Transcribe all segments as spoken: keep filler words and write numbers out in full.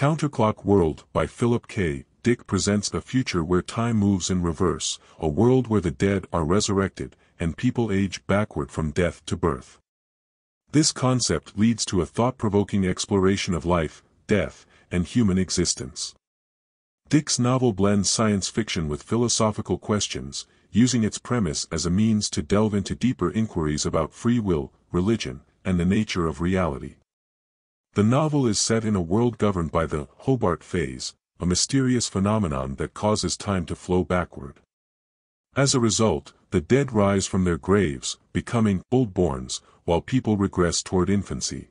Counter-Clock World by Philip K. Dick presents a future where time moves in reverse, a world where the dead are resurrected, and people age backward from death to birth. This concept leads to a thought-provoking exploration of life, death, and human existence. Dick's novel blends science fiction with philosophical questions, using its premise as a means to delve into deeper inquiries about free will, religion, and the nature of reality. The novel is set in a world governed by the Hobart Phase, a mysterious phenomenon that causes time to flow backward. As a result, the dead rise from their graves, becoming oldborns, while people regress toward infancy.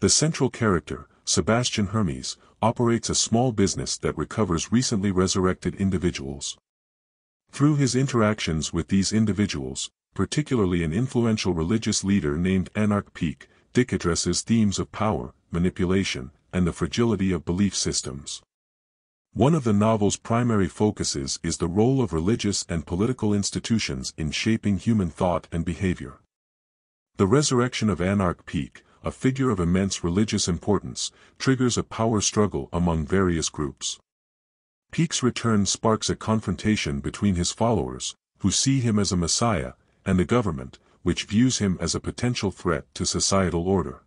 The central character, Sebastian Hermes, operates a small business that recovers recently resurrected individuals. Through his interactions with these individuals, particularly an influential religious leader named Anarch Peak, Dick addresses themes of power, manipulation, and the fragility of belief systems. One of the novel's primary focuses is the role of religious and political institutions in shaping human thought and behavior. The resurrection of Anarch Peak, a figure of immense religious importance, triggers a power struggle among various groups. Peak's return sparks a confrontation between his followers, who see him as a messiah, and the government, which views him as a potential threat to societal order.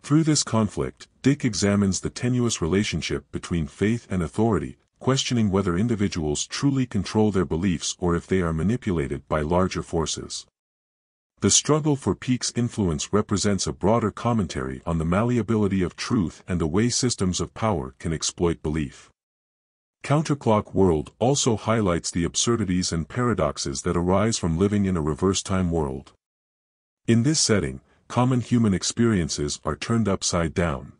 Through this conflict, Dick examines the tenuous relationship between faith and authority, questioning whether individuals truly control their beliefs or if they are manipulated by larger forces. The struggle for Peak's influence represents a broader commentary on the malleability of truth and the way systems of power can exploit belief. Counter-Clock World also highlights the absurdities and paradoxes that arise from living in a reverse-time world. In this setting, common human experiences are turned upside down.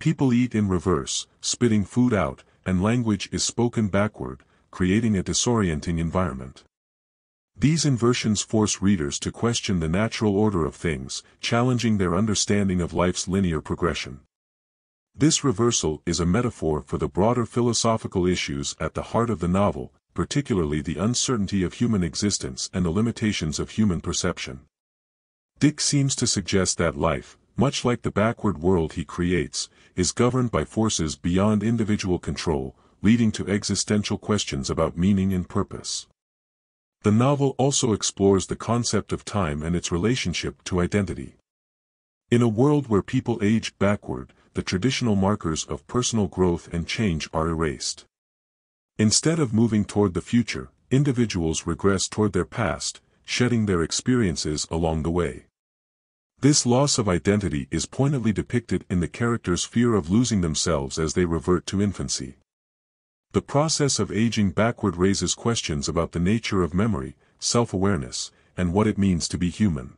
People eat in reverse, spitting food out, and language is spoken backward, creating a disorienting environment. These inversions force readers to question the natural order of things, challenging their understanding of life's linear progression. This reversal is a metaphor for the broader philosophical issues at the heart of the novel, particularly the uncertainty of human existence and the limitations of human perception. Dick seems to suggest that life, much like the backward world he creates, is governed by forces beyond individual control, leading to existential questions about meaning and purpose. The novel also explores the concept of time and its relationship to identity. In a world where people age backward, the traditional markers of personal growth and change are erased. Instead of moving toward the future, individuals regress toward their past, shedding their experiences along the way. This loss of identity is poignantly depicted in the characters' fear of losing themselves as they revert to infancy. The process of aging backward raises questions about the nature of memory, self-awareness, and what it means to be human.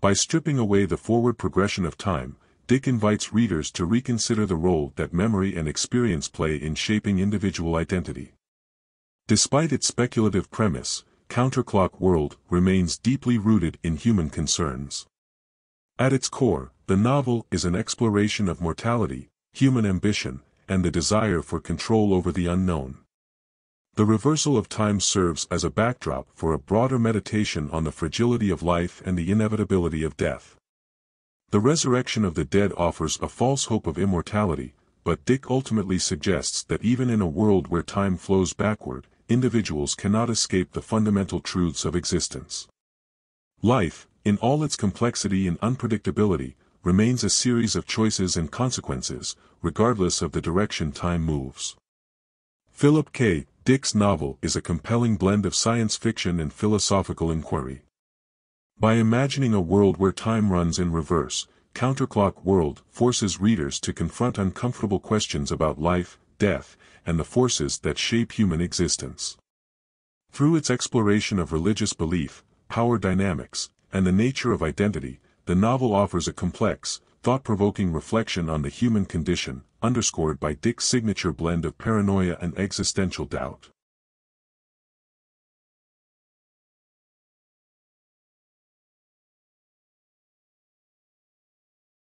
By stripping away the forward progression of time, Dick invites readers to reconsider the role that memory and experience play in shaping individual identity. Despite its speculative premise, Counter-Clock World remains deeply rooted in human concerns. At its core, the novel is an exploration of mortality, human ambition, and the desire for control over the unknown. The reversal of time serves as a backdrop for a broader meditation on the fragility of life and the inevitability of death. The resurrection of the dead offers a false hope of immortality, but Dick ultimately suggests that even in a world where time flows backward, individuals cannot escape the fundamental truths of existence. Life, in all its complexity and unpredictability, remains a series of choices and consequences, regardless of the direction time moves. Philip K. Dick's novel is a compelling blend of science fiction and philosophical inquiry. By imagining a world where time runs in reverse, Counter-Clock World forces readers to confront uncomfortable questions about life, death, and the forces that shape human existence. Through its exploration of religious belief, power dynamics, and the nature of identity, the novel offers a complex, thought-provoking reflection on the human condition, underscored by Dick's signature blend of paranoia and existential doubt.